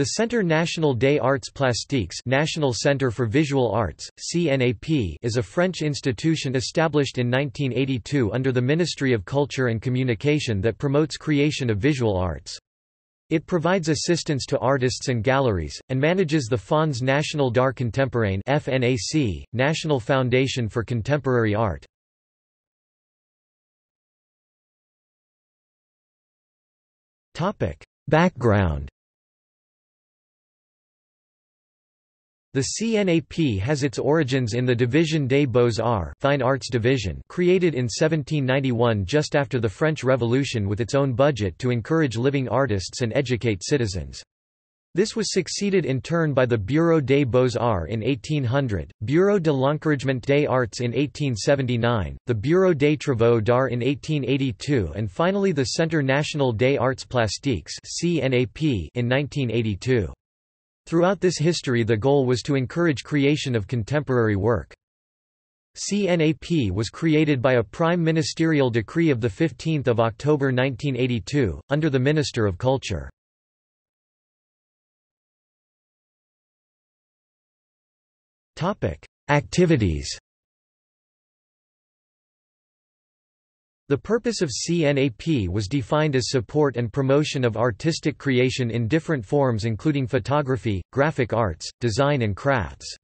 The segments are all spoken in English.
The Centre National des Arts Plastiques, National Centre for Visual Arts, CNAP, is a French institution established in 1982 under the Ministry of Culture and Communication that promotes creation of visual arts. It provides assistance to artists and galleries, and manages the Fonds National d'Art Contemporain (FNAC), National Foundation for Contemporary Art. Background. The CNAP has its origins in the Division des Beaux-Arts Fine Arts Division created in 1791 just after the French Revolution with its own budget to encourage living artists and educate citizens. This was succeeded in turn by the Bureau des Beaux-Arts in 1800, Bureau de l'Encouragement des Arts in 1879, the Bureau des Travaux d'Art in 1882 and finally the Centre National des Arts Plastiques (CNAP) in 1982. Throughout this history the goal was to encourage creation of contemporary work. CNAP was created by a prime ministerial decree of 15 October 1982, under the Minister of Culture. Activities. The purpose of CNAP was defined as support and promotion of artistic creation in different forms including photography, graphic arts, design and crafts.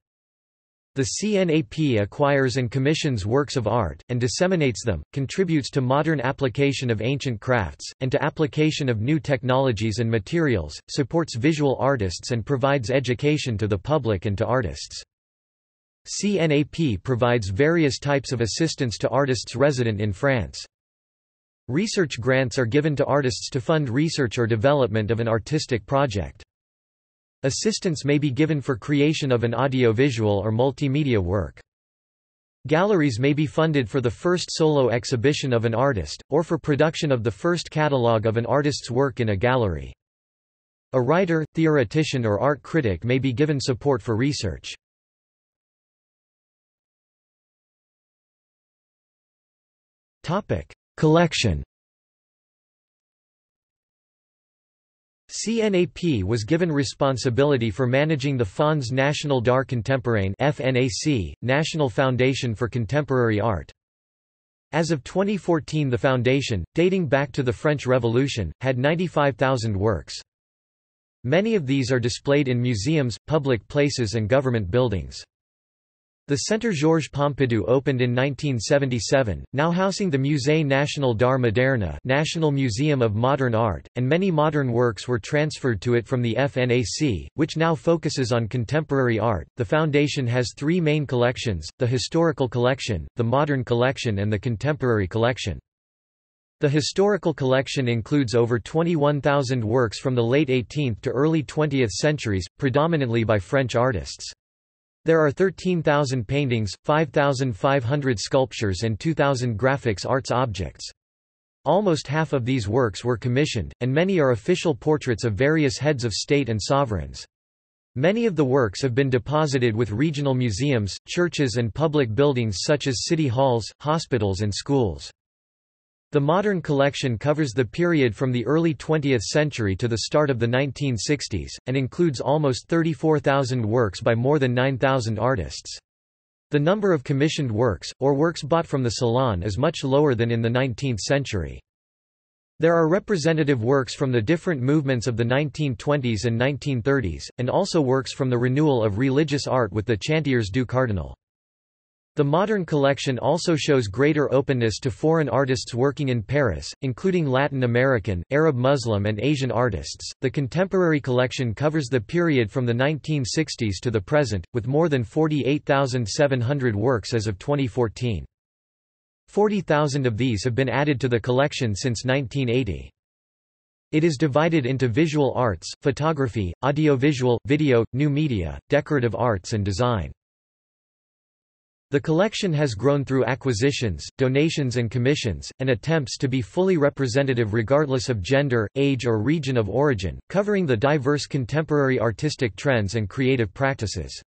The CNAP acquires and commissions works of art, and disseminates them, contributes to modern application of ancient crafts, and to application of new technologies and materials, supports visual artists and provides education to the public and to artists. CNAP provides various types of assistance to artists resident in France. Research grants are given to artists to fund research or development of an artistic project. Assistance may be given for creation of an audiovisual or multimedia work. Galleries may be funded for the first solo exhibition of an artist, or for production of the first catalogue of an artist's work in a gallery. A writer, theoretician or art critic may be given support for research. Collection. CNAP was given responsibility for managing the Fonds National d'Art Contemporain (FNAC), National Foundation for Contemporary Art. As of 2014 the foundation, dating back to the French Revolution, had 95,000 works. Many of these are displayed in museums, public places and government buildings. The Centre Georges Pompidou opened in 1977, now housing the Musée National d'Art Moderne, National Museum of Modern Art, and many modern works were transferred to it from the FNAC, which now focuses on contemporary art. The foundation has three main collections: the historical collection, the modern collection, and the contemporary collection. The historical collection includes over 21,000 works from the late 18th to early 20th centuries, predominantly by French artists. There are 13,000 paintings, 5,500 sculptures and 2,000 graphics arts objects. Almost half of these works were commissioned, and many are official portraits of various heads of state and sovereigns. Many of the works have been deposited with regional museums, churches and public buildings such as city halls, hospitals and schools. The modern collection covers the period from the early 20th century to the start of the 1960s, and includes almost 34,000 works by more than 9,000 artists. The number of commissioned works, or works bought from the salon, is much lower than in the 19th century. There are representative works from the different movements of the 1920s and 1930s, and also works from the renewal of religious art with the Chantiers du Cardinal. The modern collection also shows greater openness to foreign artists working in Paris, including Latin American, Arab, Muslim, and Asian artists. The contemporary collection covers the period from the 1960s to the present, with more than 48,700 works as of 2014. 40,000 of these have been added to the collection since 1980. It is divided into visual arts, photography, audiovisual, video, new media, decorative arts, and design. The collection has grown through acquisitions, donations and commissions, and attempts to be fully representative regardless of gender, age or region of origin, covering the diverse contemporary artistic trends and creative practices.